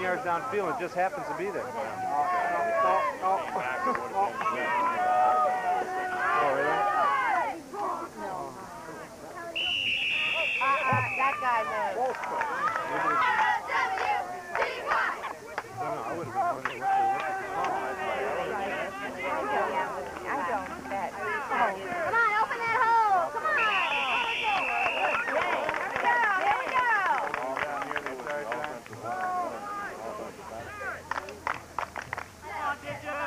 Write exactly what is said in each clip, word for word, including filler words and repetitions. Yards downfield, it just happens to be there. Oh, oh, oh, oh, oh. Oh, really? Uh, uh, that guy knows. No, no, I would have been wondering what they I don't bet. Come on, open that hole. Come on. Go, Dino!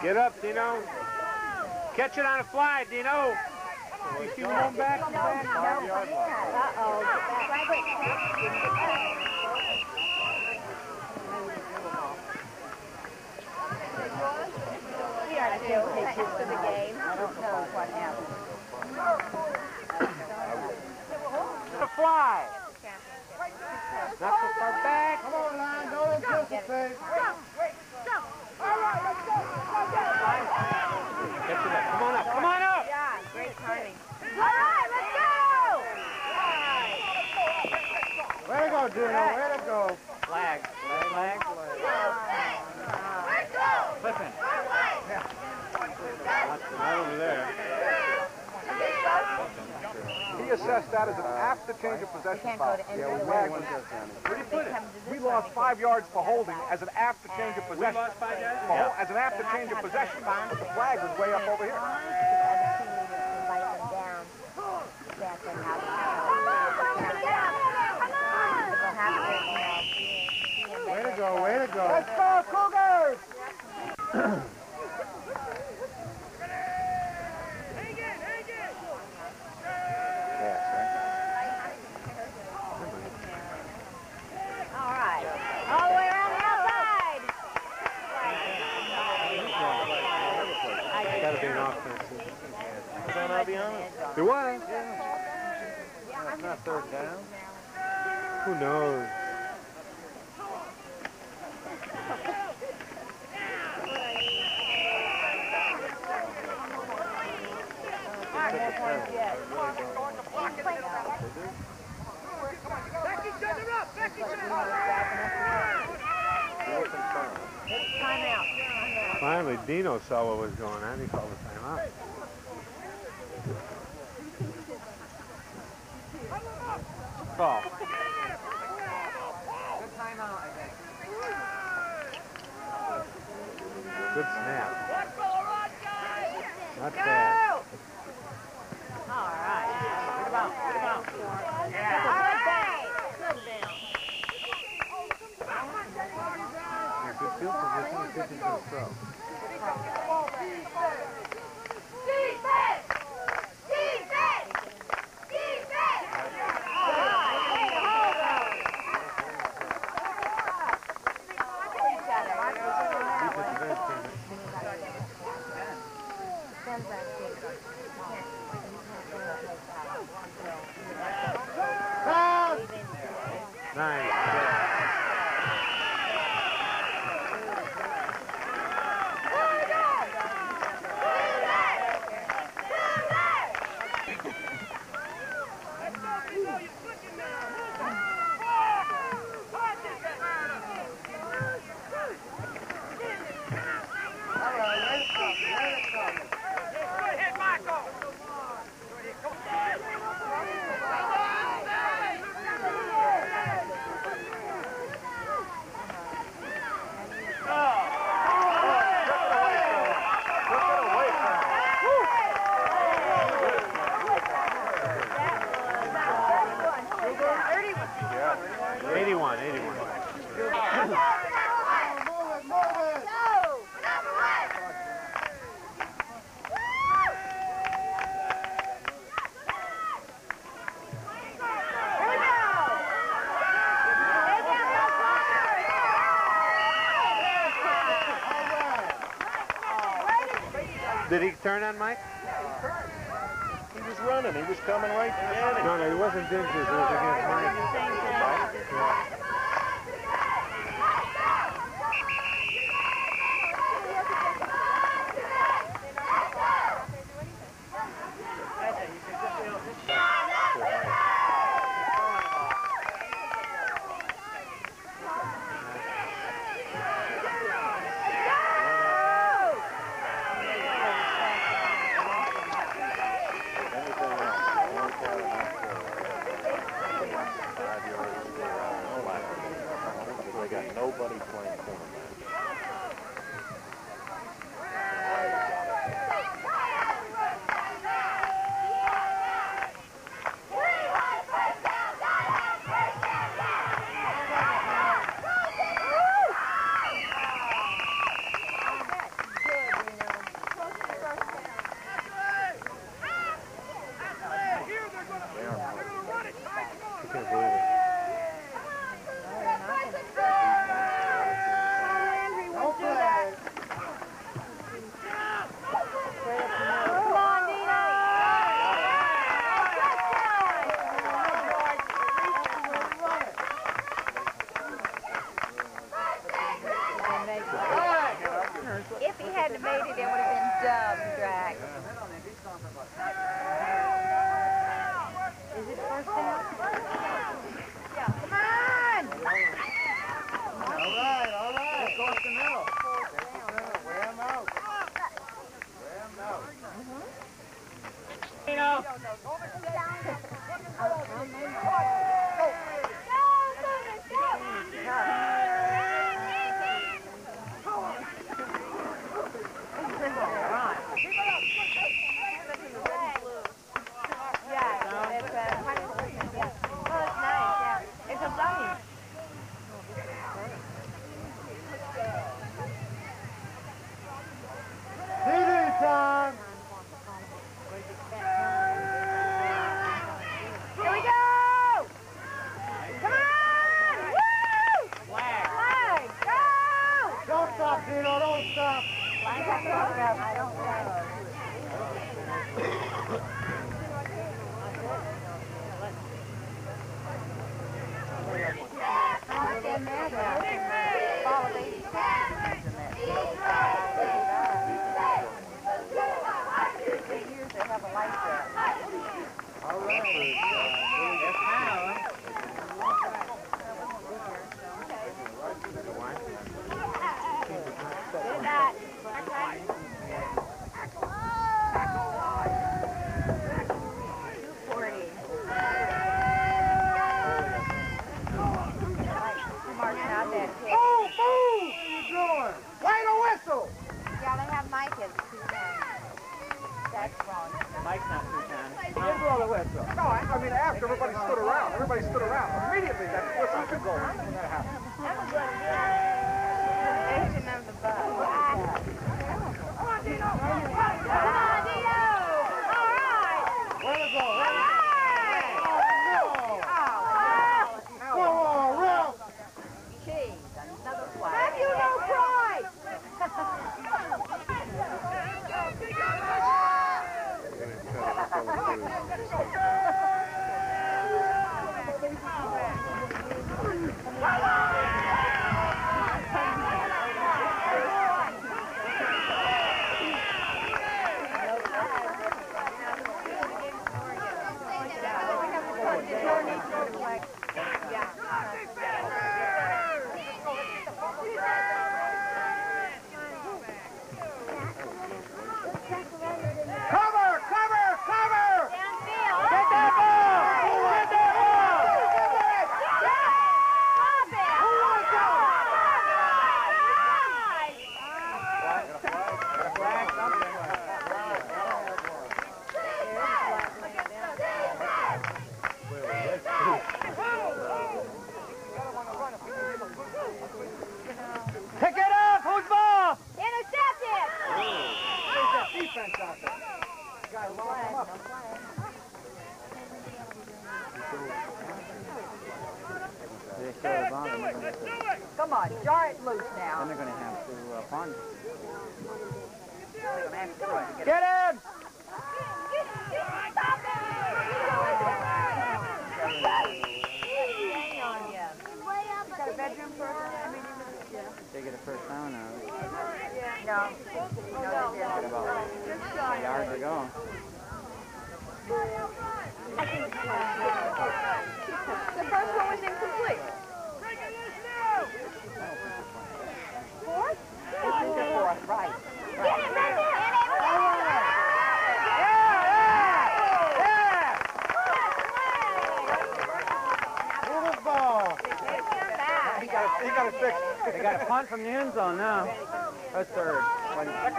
Get up, Dino. Catch it on a fly, Dino. You see one back? Uh-oh. We are still pitches for the game. I don't know what happened. The fly. Not so far back. Come on, Lion. Don't anticipate. Come on up, come on up! Yeah, great timing. All right, let's go! Way to go, Dino, way to go. Flag, flag, flag. Let's go! Listen. we assess that as an after change of possession foul. Yeah, we put it. We lost five yards for holding as an after change of possession. We lost five yards? Yeah. As an after change of possession, but the flag was way up over here. Way to go, way to go. Let's go, Cougars! It was. Yeah. Well, it's not third down. Who knows? Back each other up. Back each other up. Timeout. Finally, Dino saw what was going on. He called the timeout. Ball. Good timeout, I think. Good snap. Not bad. All right. Good about. Good about. Yeah. All right. Good down. Good field position. Good to go throw. Defense. Did he turn on Mike? He was running. He was coming right at him. No, no, he wasn't Diggs. It was against Mike. Mike? Yeah. Down. From the end zone now. A third. One second.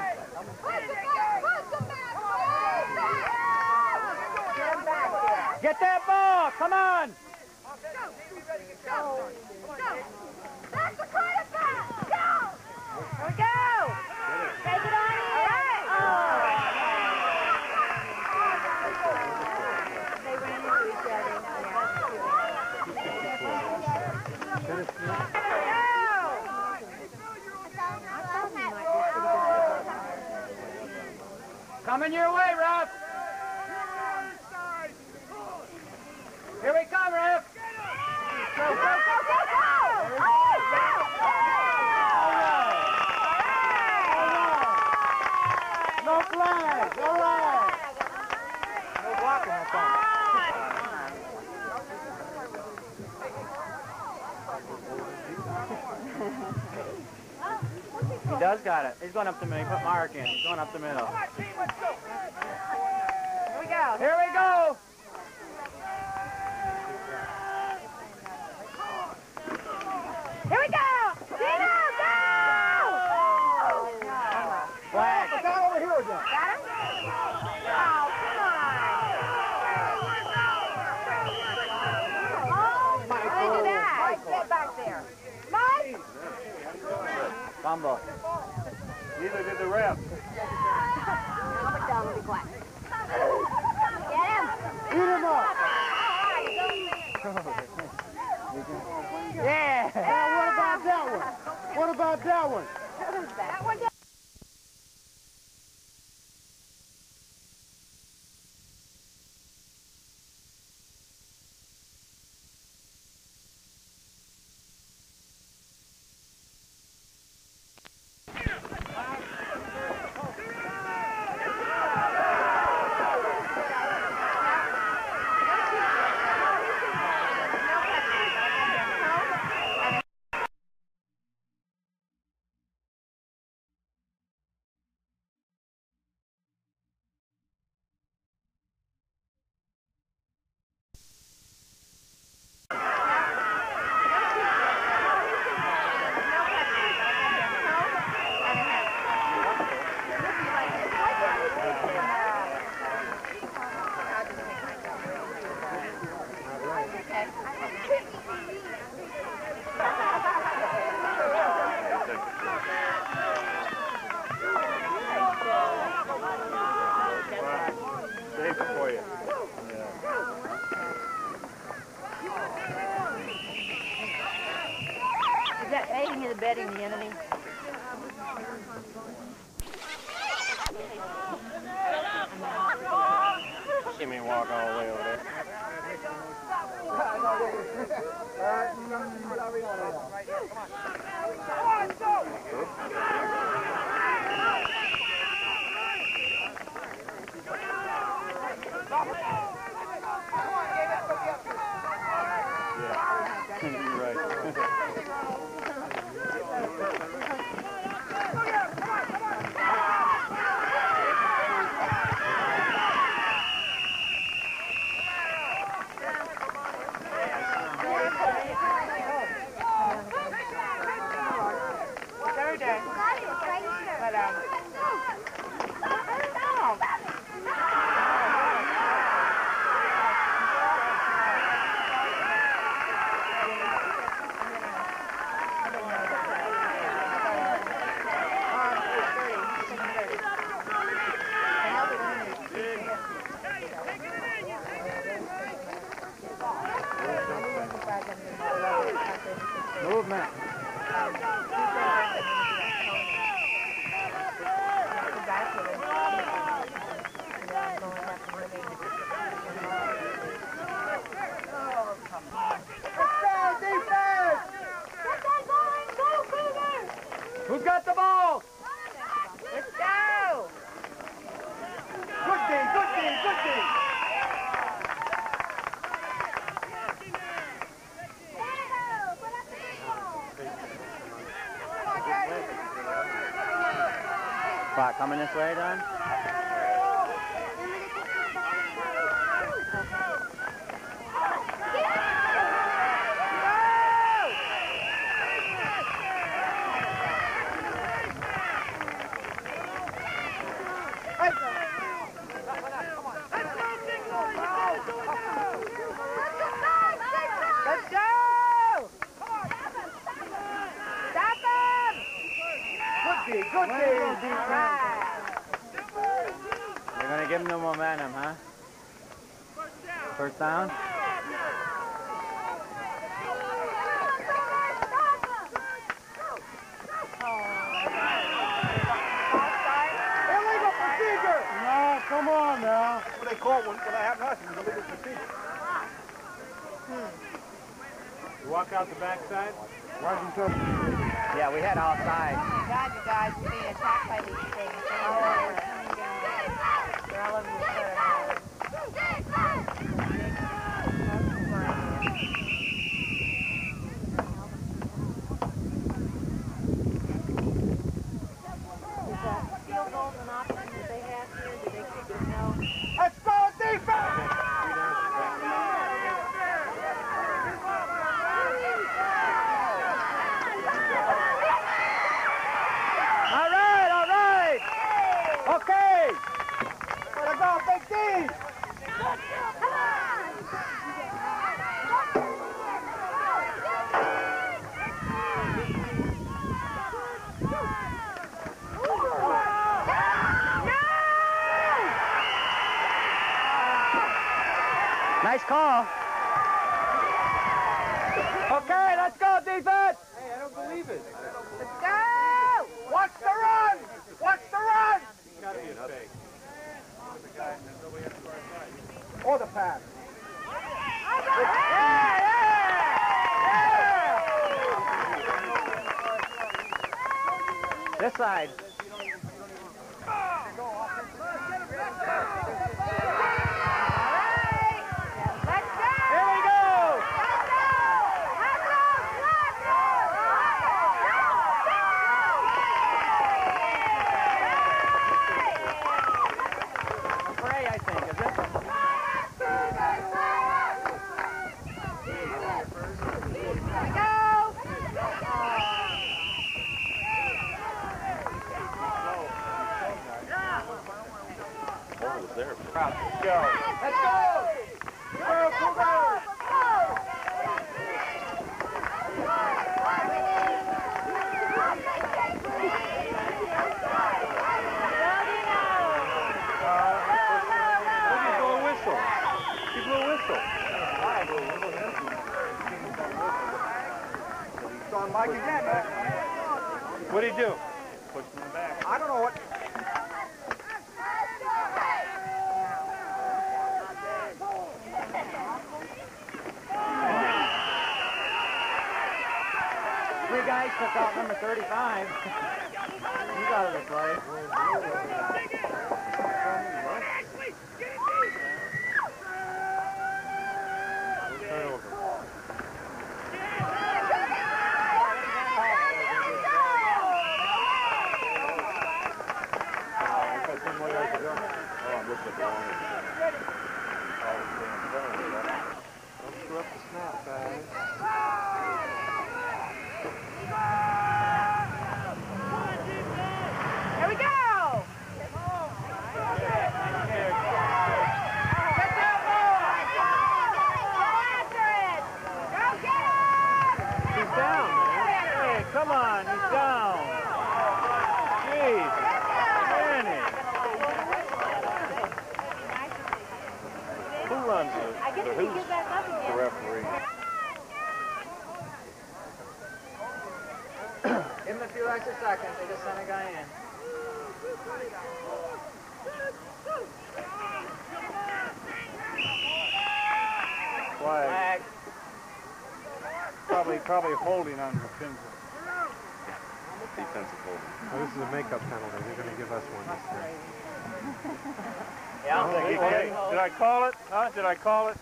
Get that ball! Come on! Coming your way, Ralph. Here we come, Ralph. Go, go, go, go, go! Oh, go! All right. No flags. All right. No blocking that time. He does got it. He's going up the middle. He put Mark in. He's going up the middle. Here we go! Combo. Neither did the ref. I'll put down and be quiet. Get him. Beat him up. Yeah. Now what about that one? What about that one? That one. Coming this way, Don? Nice call. Okay, let's go, defense. Hey, I don't believe it. Let's go. Watch the run. Watch the run. It's got to be a fake. Or the pass. Yeah, yeah. This side. What'd he do? Push him back. I don't know what. Three guys took out number thirty-five. You got it, right? Probably holding on defensive. Defensive holding. Well, this is a makeup penalty. They're going to give us one this time. Yeah, oh, hey, did I call it? Huh? Did I call it?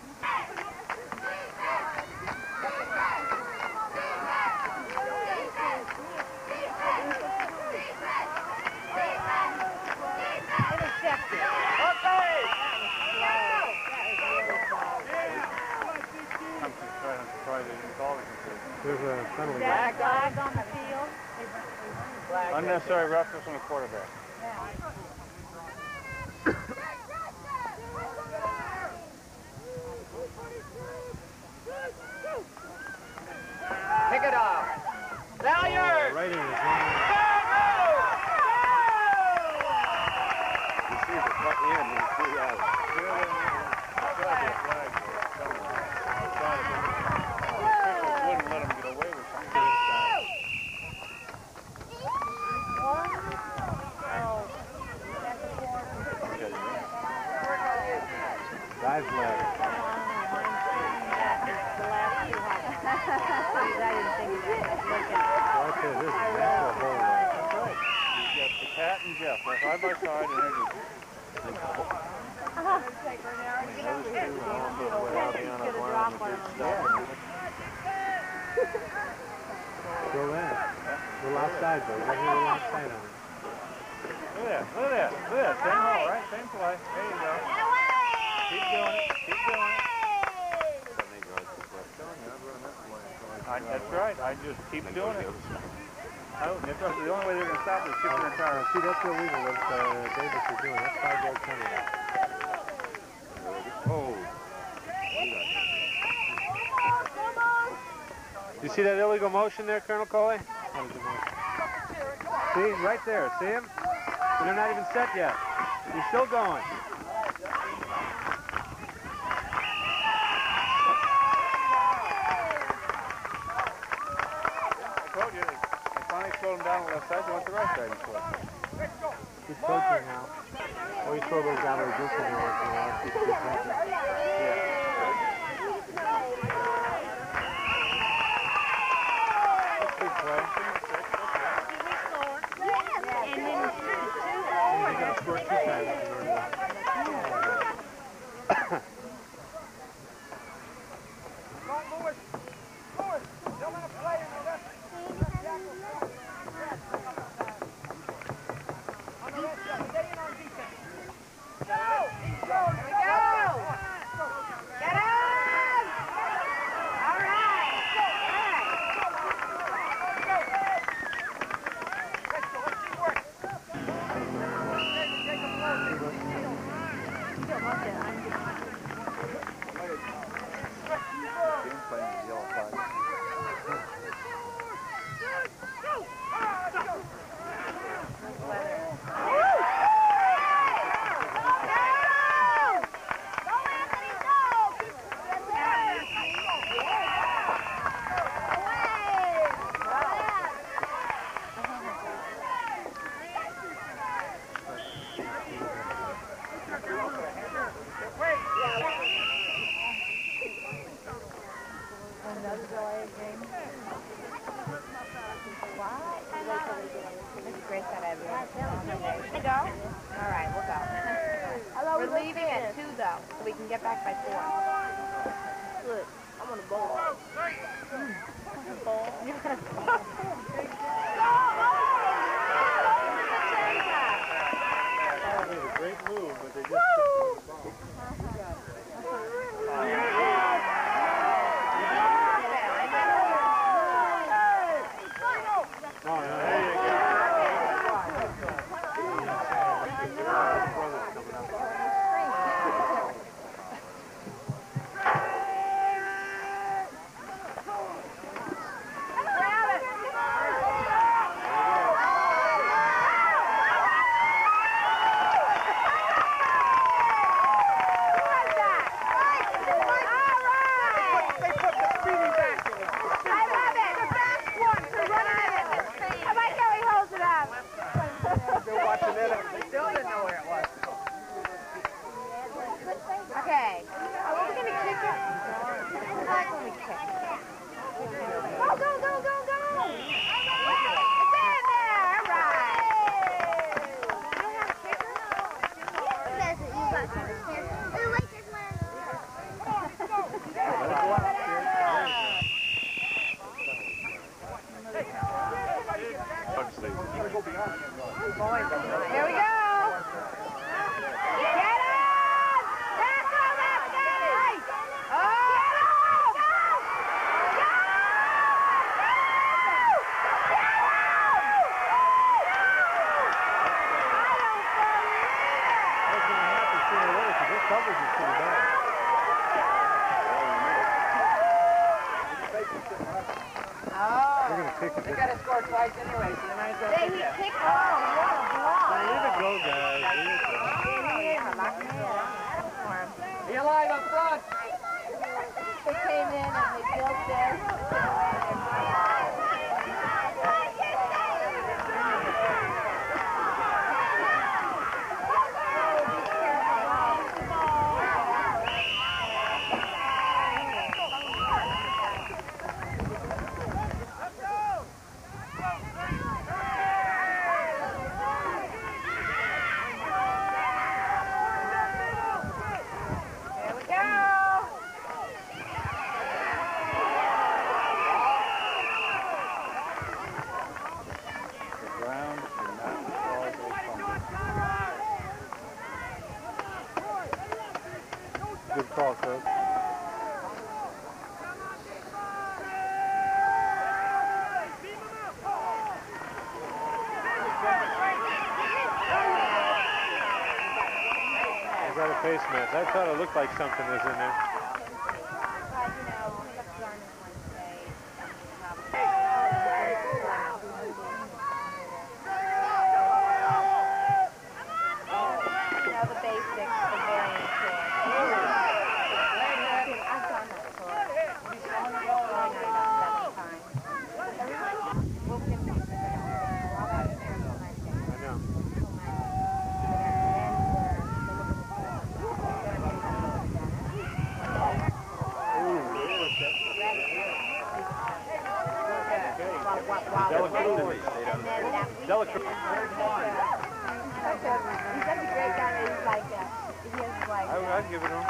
There's a penalty. Black flags on the field. Unnecessary roughness on the quarterback. Yeah. Pick it off. Vallier! Right in his hand. You see the front end and you see the out. Dive flag. You've got the Pat and Jeff right side by side and everything. Go in. We're outside though. We're outside on it. Look at that. Look at that. Look at that. Same ball, right? Same play. There you go. Keep doing it, keep doing it. I, that's right, I just keep doing it. Oh, that's right. The only way they're going to stop is keep their tire. See, that's illegal what uh, Davis is doing. That's five yard penalty. Oh. You see that illegal motion there, Colonel Coley? See, right there, see him? They're not even set yet. He's still going. throw him down the left side, you want the right side instead. He's coaching now. Or you throw those out of the distance once in a while. He's coaching. Yeah. Face mask. I thought it looked like something was in there. I'd give it him.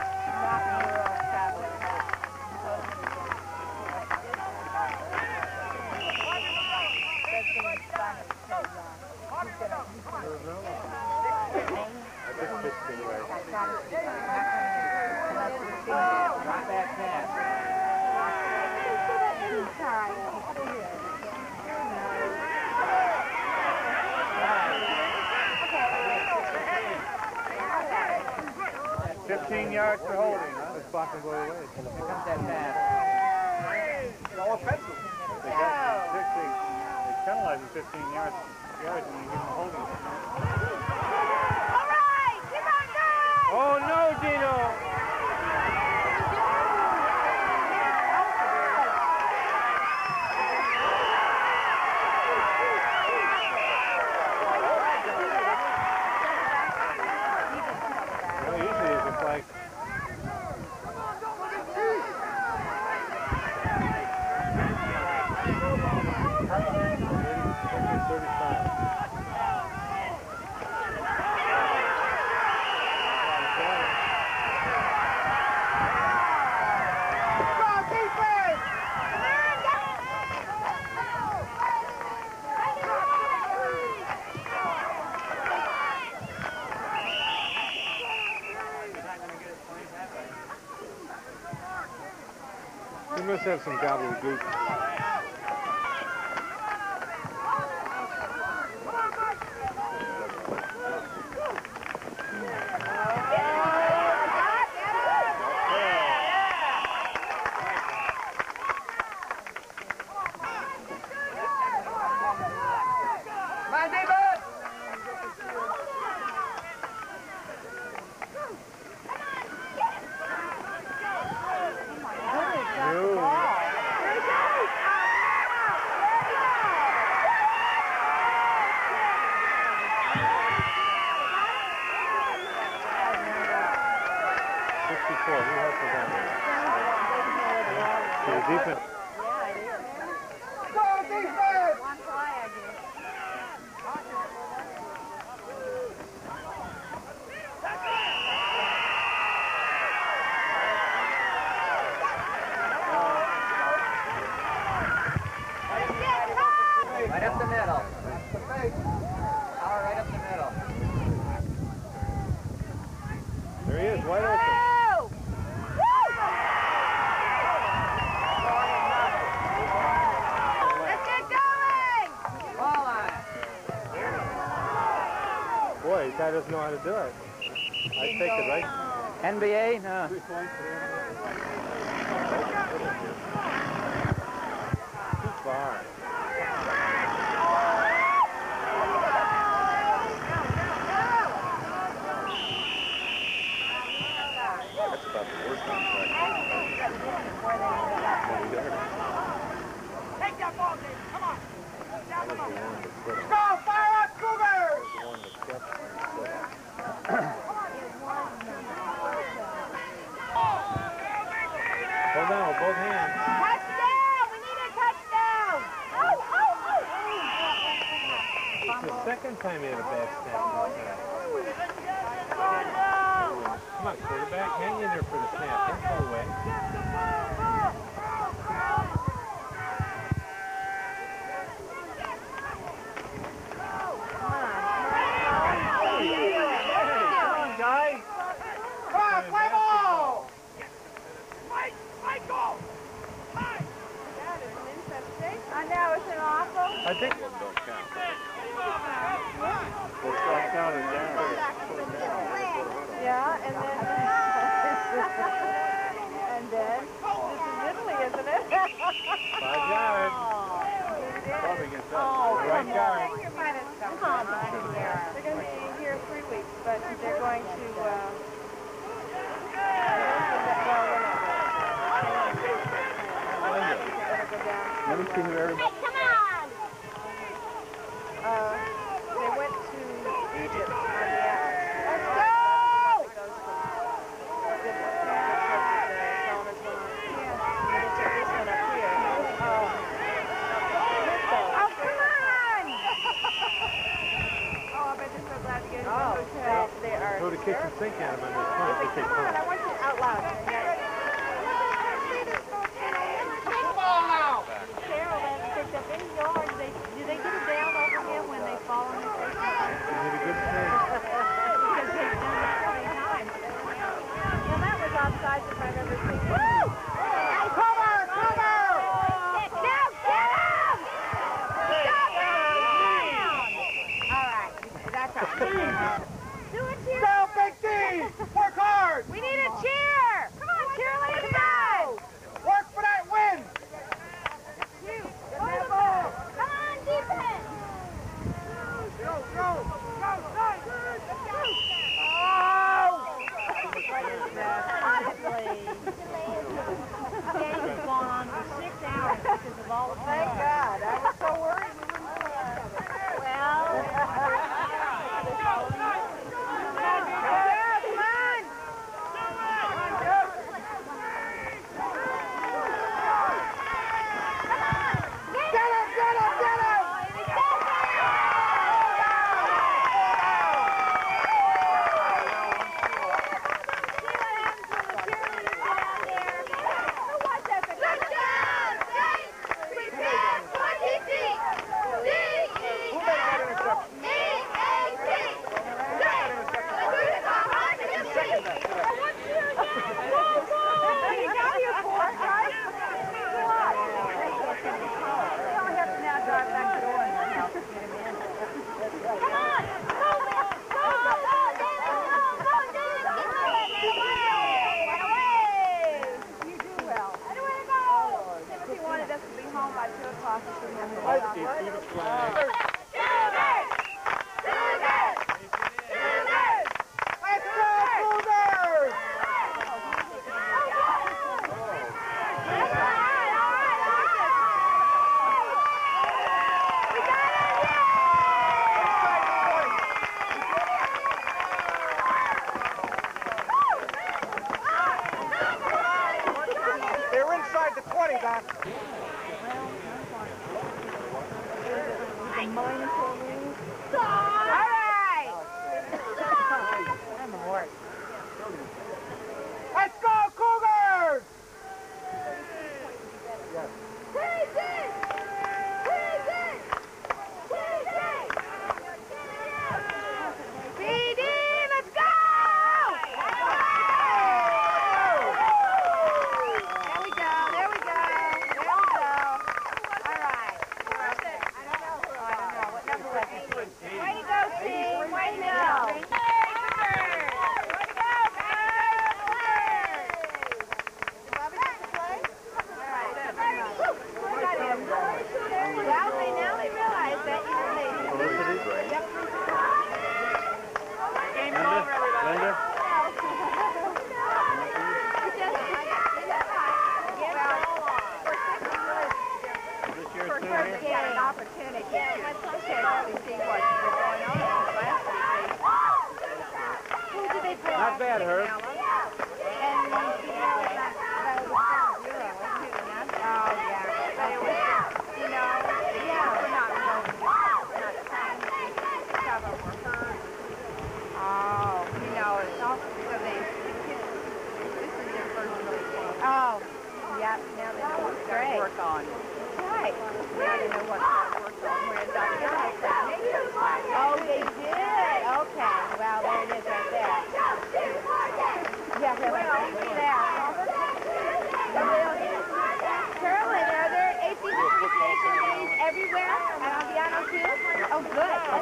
fifteen yards for holding. Huh? This block can go away. It comes that bad. It's all offensive. They got six, they, they penalize them fifteen yards, yards when you give them holding. All right, get on guys! Oh no, Gino! Let's have some gobbledygook. Guy doesn't know how to do it. I take it, right? N B A? No. Two points. Too far. That's about the worst one. Take that ball, David. Come on. Down the ball. Go, fire up, Cougars! Hold on with both hands. Touchdown! We need a touchdown! Oh, oh, oh! It's the second time he had a bad snap. Come on, quarterback. Hang in there for the snap. Don't go away. Come on, guys. Come on, play ball! I think it don't count. Yeah, and then and then this is Italy, isn't it? Five yards. Probably gets up. Oh, right guard. Come on, they're going to be here three weeks, but they're going to. Uh, Never seen it ever. Uh, they went to Egypt on the out. Let's go! Oh, come on! Oh, I bet they're so glad to get it. Oh, okay. They are. Go to kitchen. think Adam understands. Come on, I want you out loud. Come on now. Cheryl has picked up any yards. They, do they get a down over him when they fall in the face? They did a good thing. Because they've done it so many times. Well, that was offside if I've ever seen it. Work hard! We need a cheer! Come on, cheerleaders! Work for that win! Come on, defense! Go, go! Go, go! Honestly, the game has gone on for six hours because of all the fun. Thank God. I was so worried we wouldn't win. Well...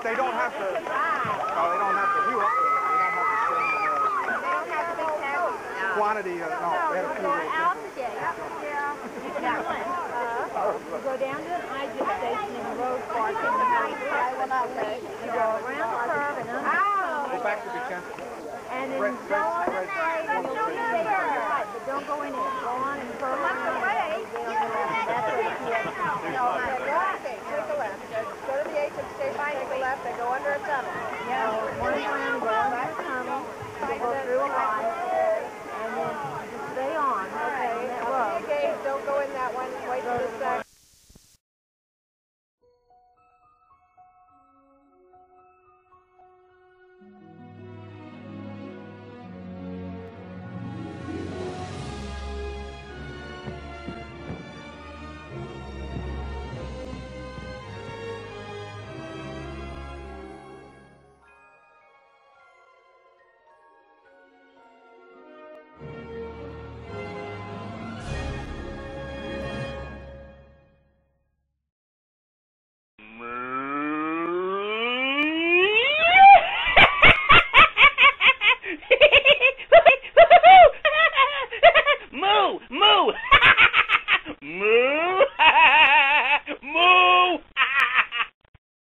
They go under a tunnel. Yeah, one time, go under a tunnel. They go through a line.